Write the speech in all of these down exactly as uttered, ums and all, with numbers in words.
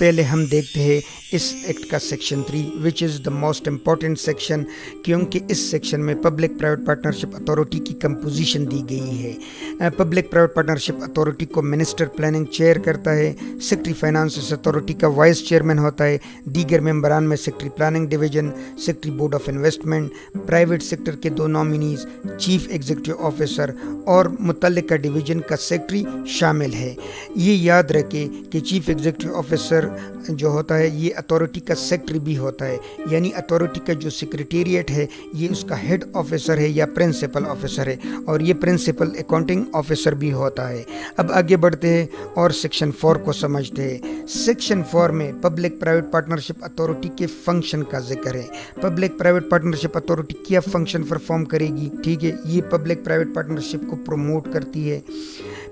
पहले हम देखते हैं इस एक्ट का section three which is the most important section, क्योंकि इस सेक्शन में पब्लिक प्राइवेट पार्टनरशिप अथॉरिटी की कंपोजिशन दी गई है। पब्लिक प्राइवेट पार्टनरशिप अथॉरिटी को मिनिस्टर प्लानिंग चेयर करता है, सेक्रेटरी फाइनेंस अथॉरिटी का वाइस चेयरमैन होता है। दीगर मेंबरान में secretary planning division, secretary board of investment, private sector के दो नॉमिनीज, चीफ एग्जीक्यूटिव ऑफिसर और मुतल्लिका डिवीजन का सेक्रेटरी शामिल है। ये याद रखें कि चीफ एग्जीक्यूटिव ऑफिसर जो होता है ये अथॉरिटी का सेक्रेटरी भी होता है, यानी अथॉरिटी का जो सेक्रेटेरिएट है ये उसका हेड ऑफिसर है या प्रिंसिपल ऑफिसर है, और ये प्रिंसिपल अकाउंटिंग ऑफिसर भी होता है। अब आगे बढ़ते हैं और सेक्शन फोर को समझते हैं। सेक्शन फोर में पब्लिक प्राइवेट पार्टनरशिप अथॉरिटी के फंक्शन का जिक्र है। पब्लिक प्राइवेट पार्टनरशिप अथॉरिटी क्या फंक्शन परफॉर्म करेगी, ठीक है, ये पब्लिक प्राइवेट पार्टनरशिप को प्रमोट करती है,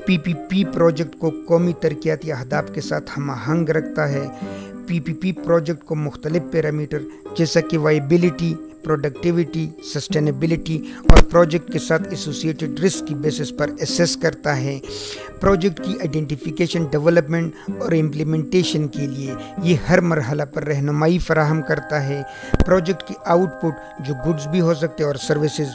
पीपीपी प्रोजेक्ट को कौमी तरक्याती अहदाफ के साथ हमआहंग रखता है, पीपीपी प्रोजेक्ट को मुख्तलिफ पैरामीटर जैसा कि वाइबिलिटी, प्रोडक्टिविटी, सस्टेनेबिलिटी और प्रोजेक्ट के साथ एसोसिएटेड रिस्क की बेसिस पर एसेस करता है। प्रोजेक्ट की आइडेंटिफिकेशन, डेवलपमेंट और इम्प्लीमेंटेशन के लिए ये हर मरहला पर रहनुमाई फराहम करता है। प्रोजेक्ट की आउटपुट जो गुड्स भी हो सकते हैं और सर्विसेज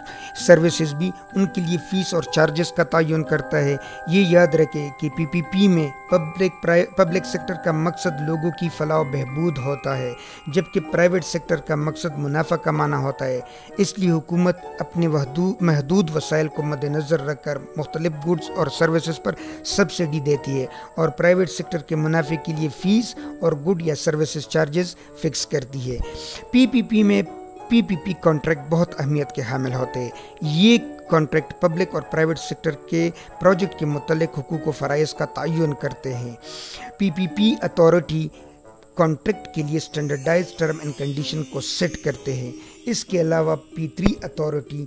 सर्विसेज भी, उनके लिए फ़ीस और चार्जेस का तयन करता है। ये याद रखें कि पीपीपी में पब्लिक पब्लिक सेक्टर का मकसद लोगों की फलाह बहबूद होता है, जबकि प्राइवेट सेक्टर का मकसद मुनाफा कमाना होता है। इसलिए हुकूमत अपने महदूद वसाइल को मद्देनज़र रखकर मुख्तलिफ गुड्स और सर्विसेज पर सब्सिडी देती है और प्राइवेट सेक्टर के मुनाफे के लिए फ़ीस और गुड या सर्विसेज चार्जेस फिक्स करती है। पीपीपी में पीपीपी कॉन्ट्रैक्ट बहुत अहमियत के हामिल होते हैं। ये कॉन्ट्रैक्ट पब्लिक और प्राइवेट सेक्टर के प्रोजेक्ट के मुतल्लिक़ हुकूक़ व फ़राइज़ का तयन करते हैं। पीपीपी अथॉरिटी कॉन्ट्रैक्ट के लिए स्टैंडर्डाइज टर्म एंड कंडीशन को सेट करते हैं। इसके अलावा पी थ्री अथॉरिटी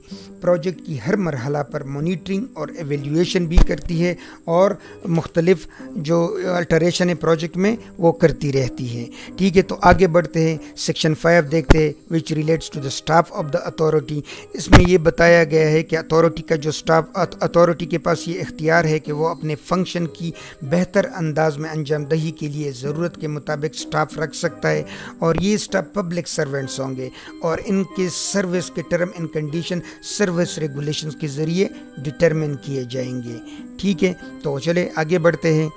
प्रोजेक्ट की हर मरहला पर मॉनिटरिंग और एवेल्यूशन भी करती है और मुख्तलिफ जो अल्टरेशन है प्रोजेक्ट में वो करती रहती है। ठीक है, तो आगे बढ़ते हैं सेक्शन फाइव देखते हैं which relates to the staff of the authority. इसमें यह बताया गया है कि अथॉरिटी का जो स्टाफ, अथॉरिटी के पास ये इख्तियार है कि वो अपने फंक्शन की बेहतर अंदाज में अंजाम दही के लिए ज़रूरत के मुताबिक स्टाफ रख सकता है और ये स्टाफ पब्लिक सर्वेंट्स होंगे और इन के सर्विस के term and condition service regulations के जरिए डिटरमिन किए जाएंगे। ठीक है, तो चले आगे बढ़ते हैं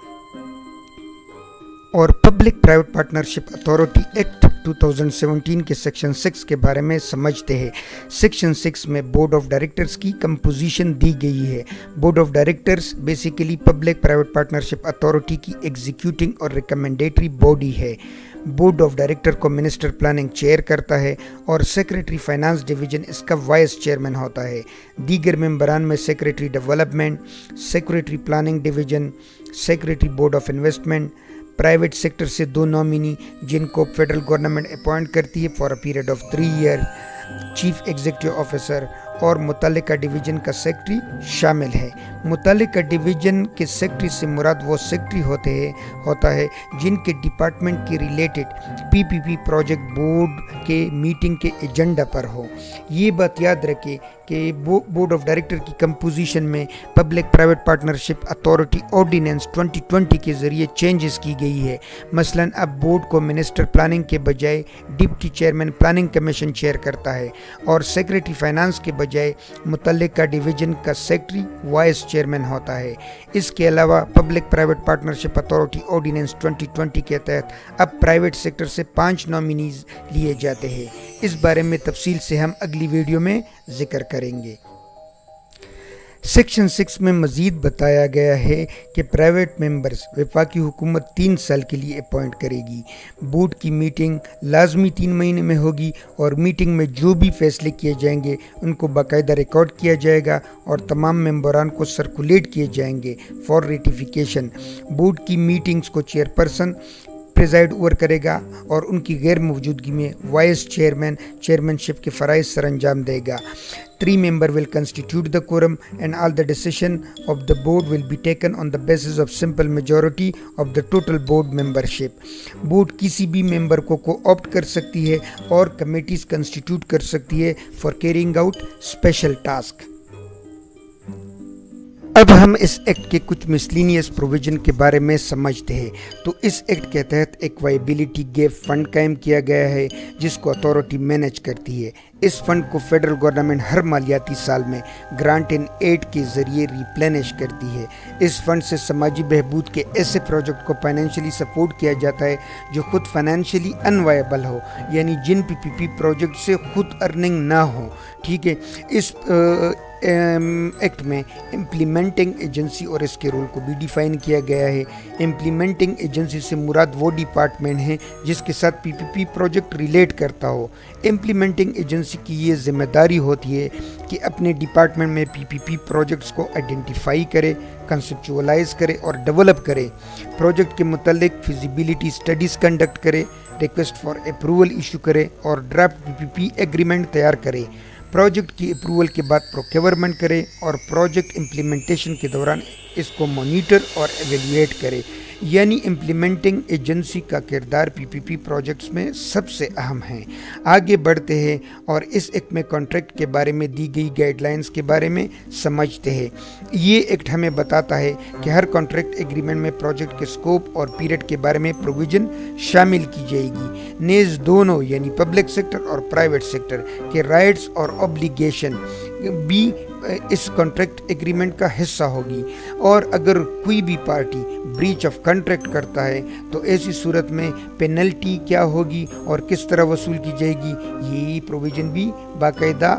और public private partnership authority act दो हज़ार सत्रह के सेक्शन सिक्स के बारे में समझते हैं। सेक्शन सिक्स में बोर्ड ऑफ डायरेक्टर्स की कंपोजिशन दी गई है। Board of directors basically public private partnership authority की एग्जीक्यूटिंग और रिकमेंडेटरी बॉडी है। बोर्ड ऑफ डायरेक्टर को मिनिस्टर प्लानिंग चेयर करता है और सेक्रेटरी फाइनेंस डिवीजन इसका वाइस चेयरमैन होता है। दीगर मेंबरान में secretary development, secretary planning division, secretary board of investment, private sector से दो नॉमिनी जिनको फेडरल गवर्नमेंट अपॉइंट करती है for a period of three year, chief executive officer और मुतल्लिका डिवीजन का सेक्रेटरी शामिल है। मुतल्लिका डिवीजन के सेक्रेटरी से मुराद वो सेक्रेटरी होते हैं होता है जिनके डिपार्टमेंट के रिलेटेड पीपीपी प्रोजेक्ट बोर्ड के मीटिंग के एजेंडा पर हो। ये बात याद रखें कि बोर्ड ऑफ डायरेक्टर की कंपोजिशन में public private partnership authority ordinance दो हज़ार बीस के ज़रिए चेंजेस की गई है। मसलन अब बोर्ड को मिनिस्टर प्लानिंग के बजाय deputy chairman planning commission chair करता है और सेक्रेटरी फाइनेंस के बजाय मुतल्लिका डिवीजन का सेक्रेटरी वाइस चेयरमैन होता है। इसके अलावा public private partnership authority ordinance दो हज़ार बीस के तहत अब प्राइवेट सेक्टर से पांच नॉमिनीज लिए जाते हैं। इस बारे में तफसील से हम अगली वीडियो में जिक्र करेंगे। सेक्शन सिक्स में मज़ीद बताया गया है कि प्राइवेट मेंबर्स वफाकी हुकूमत तीन साल के लिए अपॉइंट करेगी। बोर्ड की मीटिंग लाजमी तीन महीने में होगी और मीटिंग में जो भी फैसले किए जाएंगे उनको बाकायदा रिकॉर्ड किया जाएगा और तमाम मेंबरान को सर्कुलेट किए जाएंगे फॉर रेटिफिकेशन। बोर्ड की मीटिंग्स को चेयरपर्सन प्रिजाइड ओवर करेगा और उनकी गैर मौजूदगी में वाइस चेयरमैन चेयरमैनशिप के फ़राइज़ सरअंजाम देगा। Three member will constitute the quorum and all the decision of the board will be taken on the basis of simple majority of the total board membership. Board किसी भी member को co-opt कर सकती है और committees constitute कर सकती है for carrying out special task. अब हम इस एक्ट के कुछ मिसलिनियस प्रोविजन के बारे में समझते हैं। तो इस एक्ट के तहत एक वायबिलिटी गैप फंड कायम किया गया है जिसको अथॉरिटी मैनेज करती है। इस फंड को फेडरल गवर्नमेंट हर मालियाती साल में ग्रांट एंड एड के जरिए रिप्लेनिश करती है। इस फंड से समाजी बहबूद के ऐसे प्रोजेक्ट को फाइनेंशियली सपोर्ट किया जाता है जो खुद फाइनेंशियली अनवायबल हो, यानी जिन पी पी पी प्रोजेक्ट से खुद अर्निंग ना हो। ठीक है, इस आ, एक्ट में इम्प्लीमेंटिंग एजेंसी और इसके रोल को भी डिफाइन किया गया है। इम्प्लीमेंटिंग एजेंसी से मुराद वो डिपार्टमेंट है जिसके साथ पीपीपी प्रोजेक्ट रिलेट करता हो। इम्प्लीमेंटिंग एजेंसी की ये जिम्मेदारी होती है कि अपने डिपार्टमेंट में पीपीपी प्रोजेक्ट्स को आइडेंटिफाई करे, कंसेप्चुअलाइज करे और डेवलप करे, प्रोजेक्ट के मतलब फिजिबिलिटी स्टडीज़ कंडक्ट करे, रिक्वेस्ट फॉर अप्रूवल इशू करे और ड्राफ्ट पीपीपी एग्रीमेंट तैयार करे, प्रोजेक्ट की अप्रूवल के बाद प्रोक्योरमेंट करें और प्रोजेक्ट इम्प्लीमेंटेशन के दौरान इसको मॉनिटर और एवेल्यूएट करें। यानी इम्प्लीमेंटिंग एजेंसी का किरदार पीपीपी प्रोजेक्ट्स में सबसे अहम है। आगे बढ़ते हैं और इस एक्ट में कॉन्ट्रैक्ट के बारे में दी गई गाइडलाइंस के बारे में समझते हैं। ये एक्ट हमें बताता है कि हर कॉन्ट्रैक्ट एग्रीमेंट में प्रोजेक्ट के स्कोप और पीरियड के बारे में प्रोविजन शामिल की जाएगी। नेज दोनों यानी पब्लिक सेक्टर और प्राइवेट सेक्टर के राइट्स और ऑब्लिगेशन भी इस कॉन्ट्रैक्ट एग्रीमेंट का हिस्सा होगी और अगर कोई भी पार्टी ब्रीच ऑफ कॉन्ट्रैक्ट करता है तो ऐसी सूरत में पेनल्टी क्या होगी और किस तरह वसूल की जाएगी, ये प्रोविज़न भी बाकायदा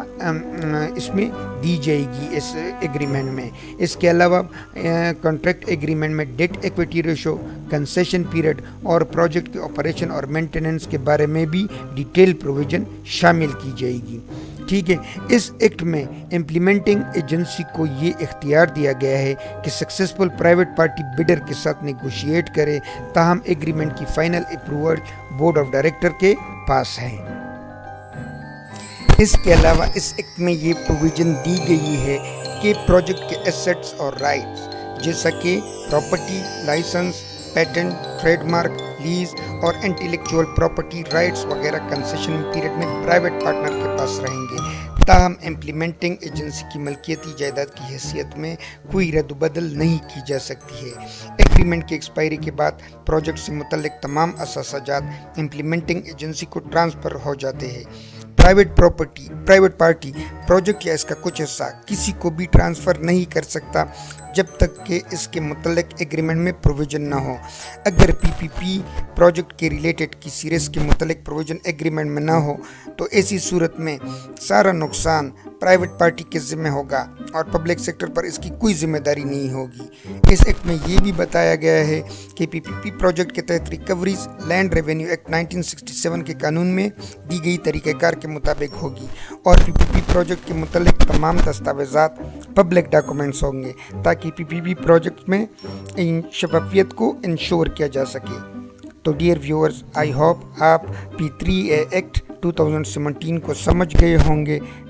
इसमें दी जाएगी इस एग्रीमेंट में। इसके अलावा कॉन्ट्रैक्ट एग्रीमेंट में debt equity ratio, concession period और प्रोजेक्ट के ऑपरेशन और मेंटेनेंस के बारे में भी डिटेल प्रोविज़न शामिल की जाएगी। ठीक है, इस एक्ट में इम्प्लीमेंटिंग एजेंसी को ये इख्तियार दिया गया है कि सक्सेसफुल प्राइवेट पार्टी बिडर के साथ नेगोशिएट करे, ताहम एग्रीमेंट की final approval board of director के पास है। इसके अलावा इस एक्ट में ये प्रोविजन दी गई है कि प्रोजेक्ट के एसेट्स और राइट्स जैसा कि property, licence, patent, trademark, lease और इंटेलेक्चुअल प्रॉपर्टी राइट्स वगैरह कंसेशन पीरियड में प्राइवेट पार्टनर के पास रहेंगे, ताहम इम्प्लीमेंटिंग एजेंसी की मलकियती जायदाद की हैसियत में कोई रद्दबदल नहीं की जा सकती है। एग्रीमेंट की एक्सपायरी के बाद प्रोजेक्ट से मुतल्लिक तमाम असासाजात इम्प्लीमेंटिंग एजेंसी को ट्रांसफ़र हो जाते हैं। Private property private party project या इसका कुछ हिस्सा किसी को भी ट्रांसफ़र नहीं कर सकता जब तक कि इसके मुतल्लिक एग्रीमेंट में प्रोविज़न ना हो। अगर पीपीपी प्रोजेक्ट के रिलेटेड की सीरीज़ के मुतल्लिक प्रोविज़न एग्रीमेंट में ना हो तो ऐसी सूरत में सारा नुकसान प्राइवेट पार्टी के ज़िम्मे होगा और पब्लिक सेक्टर पर इसकी कोई जिम्मेदारी नहीं होगी। इस एक्ट में ये भी बताया गया है कि पीपीपी प्रोजेक्ट के तहत recoveries land revenue act nineteen sixty seven के कानून में दी गई तरीक़ेकार के मुताबिक होगी और पीपीपी प्रोजेक्ट के मुतल्लिक तमाम दस्तावेज़ात पब्लिक डॉक्यूमेंट्स होंगे ताकि पीपीपी प्रोजेक्ट में इन शफाफियत को इंश्योर किया जा सके। तो डियर व्यूअर्स, आई होप आप P three A act two thousand seventeen को समझ गए होंगे।